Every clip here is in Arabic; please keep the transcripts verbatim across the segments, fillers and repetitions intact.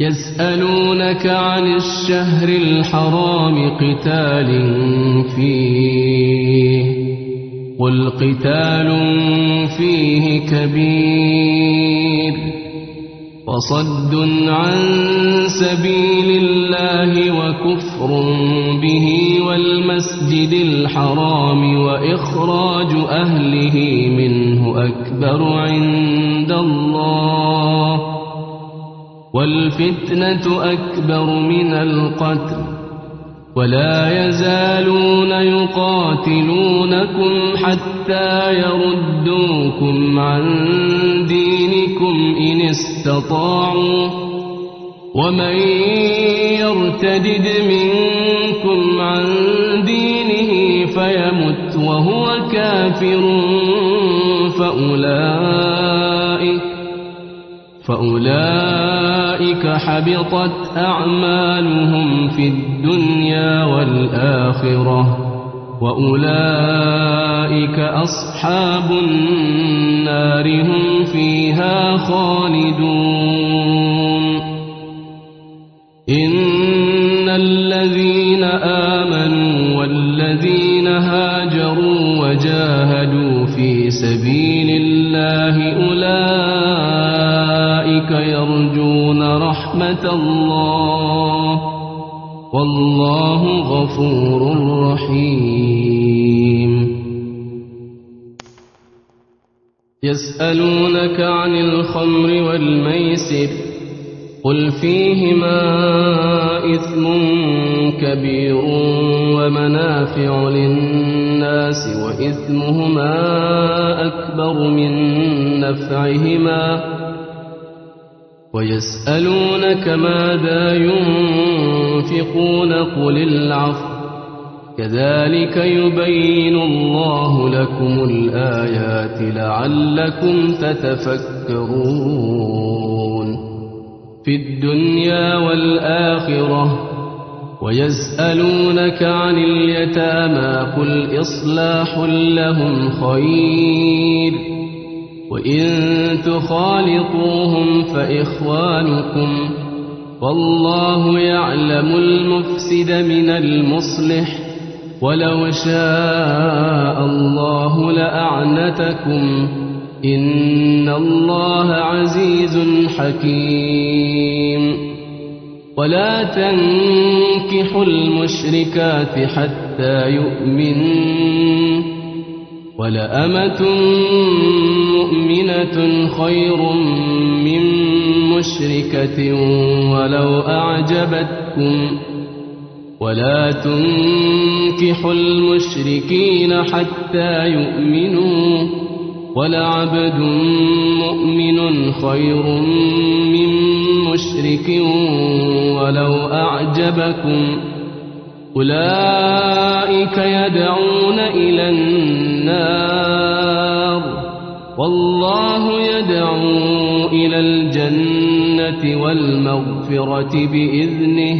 يسألونك عن الشهر الحرام قتال فيه والقتال فيه كبير وصد عن سبيل الله وكفر به والمسجد الحرام وإخراج أهله منه أكبر عند الله والفتنة أكبر من القتل ولا يزالون يقاتلونكم حتى يردوكم عن دينكم إن استطاعوا ومن يرتدد منكم عن دينه فيمت وهو كافر فأولئك فأولئك حبطت أعمالهم في الدنيا والآخرة وأولئك أصحاب النار هم فيها خالدون إن الذين آمنوا والذين هاجروا وجاهدوا في سبيل الله أولئك يرجون رحمة الله والله غفور رحيم يسألونك عن الخمر والميسر قل فيهما إثم كبير ومنافع للناس وإثمهما أكبر من نفعهما ويسألونك ماذا ينفقون قل العفو كذلك يبين الله لكم الآيات لعلكم تتفكرون في الدنيا والآخرة ويسألونك عن اليتامى قل إصلاح لهم خير وإن تخالطوهم فإخوانكم والله يعلم المفسد من المصلح ولو شاء الله لأعنتكم إن الله عزيز حكيم ولا تنكحوا المشركات حتى يؤمنوا ولأمة مؤمنة خير من مشركة ولو أعجبتكم ولا تنكحوا المشركين حتى يؤمنوا ولعبد مؤمن خير من مشرك ولو أعجبكم أولئك يدعون إلى النار والله يدعو إلى الجنة والمغفرة بإذنه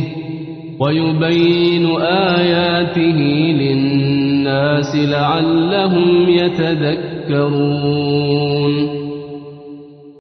ويبين آياته للناس لعلهم يتذكرون.